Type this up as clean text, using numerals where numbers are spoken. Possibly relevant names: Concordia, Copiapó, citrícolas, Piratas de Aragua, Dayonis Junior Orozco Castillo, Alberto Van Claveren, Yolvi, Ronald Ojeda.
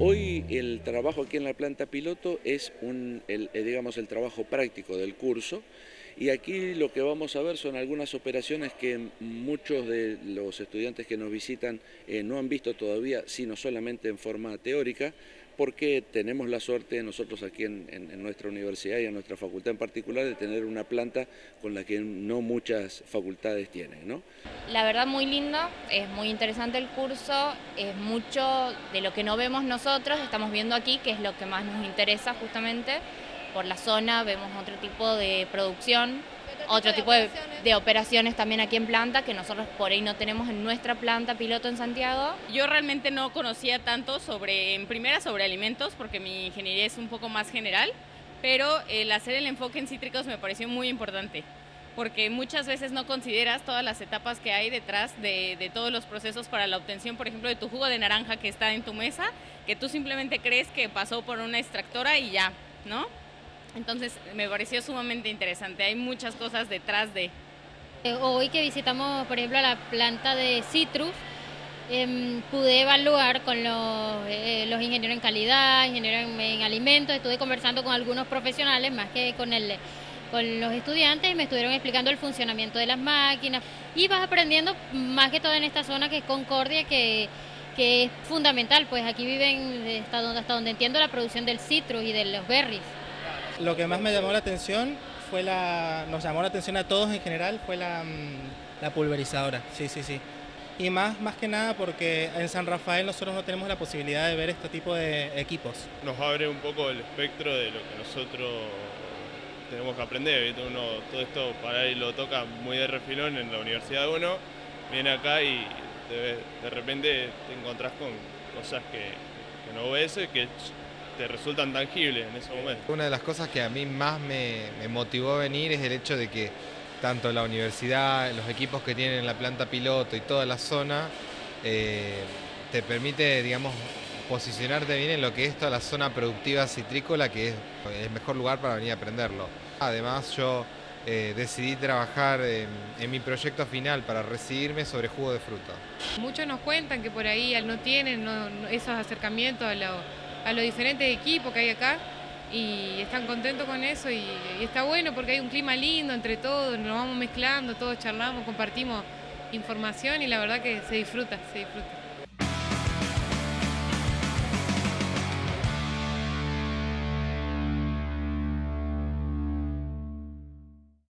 Hoy el trabajo aquí en la planta piloto es digamos, el trabajo práctico del curso, y aquí lo que vamos a ver son algunas operaciones que muchos de los estudiantes que nos visitan no han visto todavía, sino solamente en forma teórica, porque tenemos la suerte nosotros aquí en nuestra universidad y en nuestra facultad en particular de tener una planta con la que no muchas facultades tienen, ¿no? La verdad muy lindo, es muy interesante el curso, es mucho de lo que no vemos nosotros, estamos viendo aquí, que es lo que más nos interesa justamente, por la zona vemos otro tipo de producción, otro tipo de operaciones también aquí en planta que nosotros por ahí no tenemos en nuestra planta piloto en Santiago. Yo realmente no conocía tanto sobre alimentos, porque mi ingeniería es un poco más general, pero el hacer el enfoque en cítricos me pareció muy importante, porque muchas veces no consideras todas las etapas que hay detrás de todos los procesos para la obtención, por ejemplo, de tu jugo de naranja que está en tu mesa, que tú simplemente crees que pasó por una extractora y ya, ¿no? Entonces me pareció sumamente interesante, hay muchas cosas detrás de. Hoy que visitamos, por ejemplo, la planta de citrus, pude evaluar con los ingenieros en calidad, ingenieros en alimentos, estuve conversando con algunos profesionales más que con los estudiantes, y me estuvieron explicando el funcionamiento de las máquinas, y vas aprendiendo más que todo en esta zona que es Concordia, que es fundamental, pues aquí viven hasta donde entiendo la producción del citrus y de los berries. Lo que más me llamó la atención fue nos llamó la atención a todos en general, fue la pulverizadora, sí. Y más que nada porque en San Rafael nosotros no tenemos la posibilidad de ver este tipo de equipos. Nos abre un poco el espectro de lo que nosotros tenemos que aprender, ¿viste? Uno todo esto para ahí lo toca muy de refilón en la universidad de uno, viene acá y de repente te encontrás con cosas que no ves, que te resultan tangibles en ese momento. Una de las cosas que a mí más me motivó a venir es el hecho de que tanto la universidad, los equipos que tienen la planta piloto y toda la zona, te permite, digamos, posicionarte bien en lo que es toda la zona productiva citrícola, que es el mejor lugar para venir a aprenderlo. Además, yo decidí trabajar en mi proyecto final para recibirme sobre jugo de fruta. Muchos nos cuentan que por ahí no tienen esos acercamientos a los diferentes equipos que hay acá, y están contentos con eso, y está bueno porque hay un clima lindo entre todos, nos vamos mezclando, todos charlamos, compartimos información, y la verdad que se disfruta.